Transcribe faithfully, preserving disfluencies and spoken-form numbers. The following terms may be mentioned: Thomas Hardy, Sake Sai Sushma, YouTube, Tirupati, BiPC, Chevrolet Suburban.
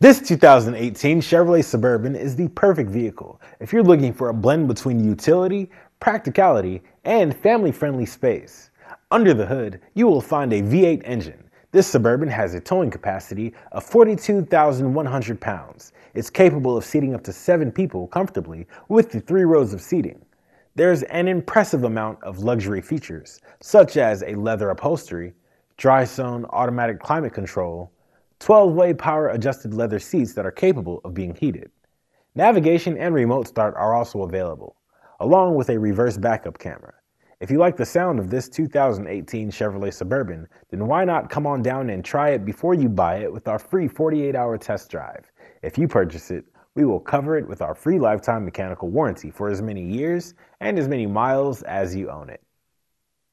This two thousand eighteen Chevrolet Suburban is the perfect vehicle if you're looking for a blend between utility, practicality, and family-friendly space. Under the hood, you will find a V eight engine. This Suburban has a towing capacity of forty-two thousand one hundred pounds. It's capable of seating up to seven people comfortably with the three rows of seating. There's an impressive amount of luxury features, such as a leather upholstery, dry zone automatic climate control, twelve-way power-adjusted leather seats that are capable of being heated. Navigation and remote start are also available, along with a reverse backup camera. If you like the sound of this two thousand eighteen Chevrolet Suburban, then why not come on down and try it before you buy it with our free forty-eight hour test drive. If you purchase it, we will cover it with our free lifetime mechanical warranty for as many years and as many miles as you own it.